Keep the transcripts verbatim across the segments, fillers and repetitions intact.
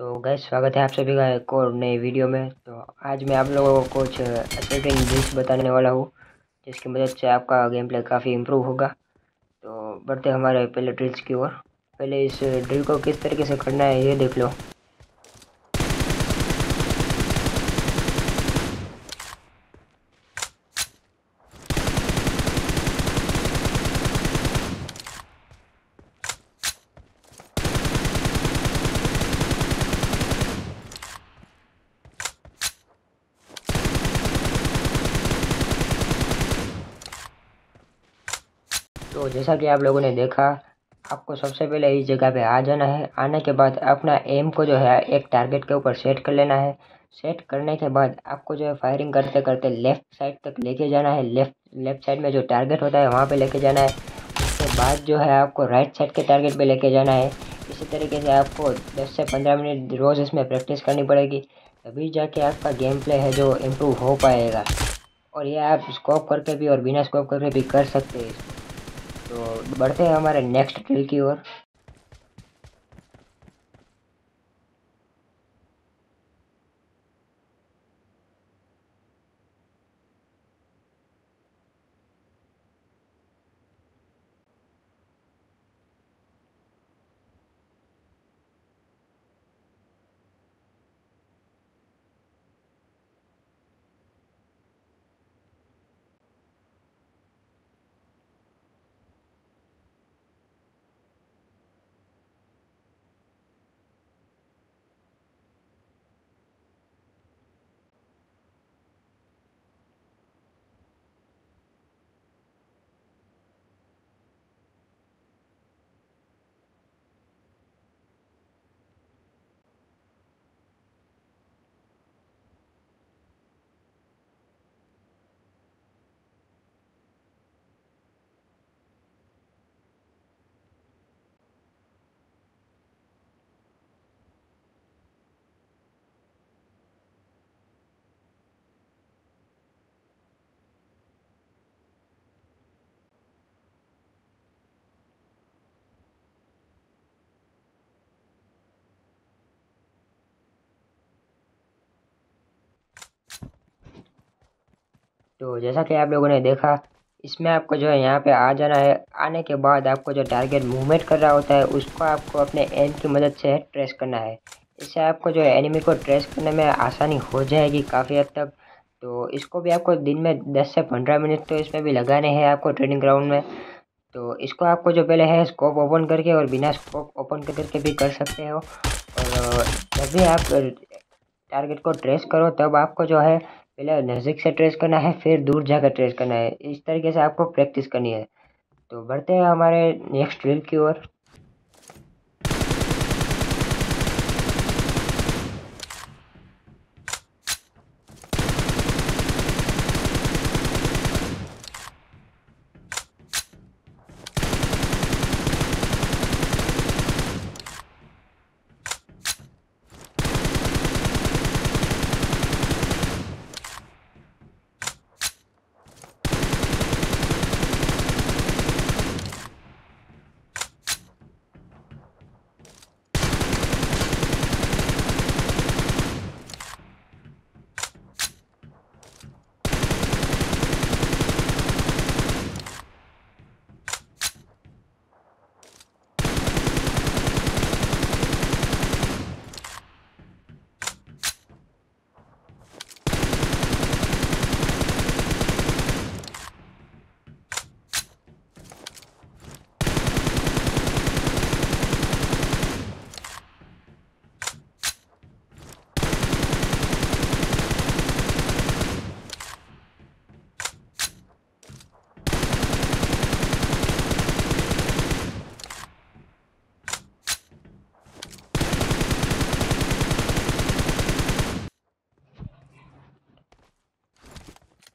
तो गाइस स्वागत है आप सभी का एक और नए वीडियो में। तो आज मैं आप लोगों को कुछ एसेटिंग ड्रिल्स बताने वाला हूँ जिसकी मदद से आपका गेम प्ले काफ़ी इम्प्रूव होगा। तो बढ़ते हमारे पहले ड्रिल्स की ओर। पहले इस ड्रिल को किस तरीके से करना है ये देख लो। तो जैसा कि आप लोगों ने देखा, आपको सबसे पहले इस जगह पे आ जाना है। आने के बाद अपना एम को जो है एक टारगेट के ऊपर सेट कर लेना है। सेट करने के बाद आपको जो है फायरिंग करते करते लेफ़्ट साइड तक लेके जाना है। लेफ़्ट लेफ़्ट साइड में जो टारगेट होता है वहाँ पे लेके जाना है। उसके बाद जो है आपको राइट साइड के टारगेट पर लेके जाना है। इसी तरीके से आपको दस से पंद्रह मिनट रोज़ इसमें प्रैक्टिस करनी पड़ेगी, तभी जाके आपका गेम प्ले है जो इम्प्रूव हो पाएगा। और यह आप स्कोप करके भी और बिना स्कोप करके भी कर सकते हैं। तो बढ़ते हैं हमारे नेक्स्ट ड्रिल की ओर। तो जैसा कि आप लोगों ने देखा, इसमें आपको जो है यहाँ पे आ जाना है। आने के बाद आपको जो टारगेट मूवमेंट कर रहा होता है उसको आपको अपने एम की मदद से ट्रेस करना है। इससे आपको जो है एनिमी को ट्रेस करने में आसानी हो जाएगी काफ़ी हद तक। तो इसको भी आपको दिन में दस से पंद्रह मिनट तो इसमें भी लगाने हैं आपको ट्रेनिंग ग्राउंड में। तो इसको आपको जो पहले है स्कोप ओपन करके और बिना स्कोप ओपन करके भी कर सकते हो। और जब भी आप टारगेट को ट्रेस करो तब आपको जो है पहले नज़दीक से ट्रेस करना है, फिर दूर जाकर ट्रेस करना है। इस तरीके से आपको प्रैक्टिस करनी है। तो बढ़ते हैं हमारे नेक्स्ट ड्रिल की ओर।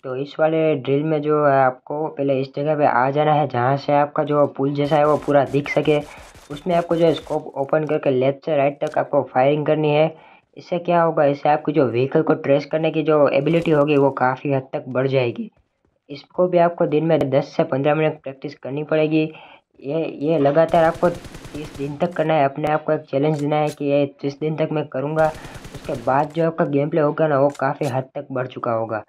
तो इस वाले ड्रिल में जो है आपको पहले इस जगह पे आ जाना है जहाँ से आपका जो पुल जैसा है वो पूरा दिख सके। उसमें आपको जो है स्कोप ओपन करके लेफ़्ट से राइट तक आपको फायरिंग करनी है। इससे क्या होगा, इससे आपकी जो व्हीकल को ट्रेस करने की जो एबिलिटी होगी वो काफ़ी हद तक बढ़ जाएगी। इसको भी आपको दिन में दस से पंद्रह मिनट प्रैक्टिस करनी पड़ेगी। ये ये लगातार आपको तीस दिन तक करना है। अपने आप को एक चैलेंज देना है कि ये तीस दिन तक मैं करूँगा, उसके बाद जो आपका गेम प्ले होगा ना वो काफ़ी हद तक बढ़ चुका होगा।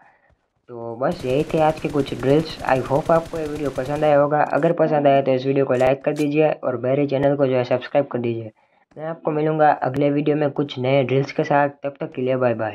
तो बस यही थे आज के कुछ ड्रिल्स। आई होप आपको ये वीडियो पसंद आया होगा। अगर पसंद आया तो इस वीडियो को लाइक कर दीजिए और मेरे चैनल को जो है सब्सक्राइब कर दीजिए। मैं आपको मिलूँगा अगले वीडियो में कुछ नए ड्रिल्स के साथ। तब तक के लिए बाय बाय।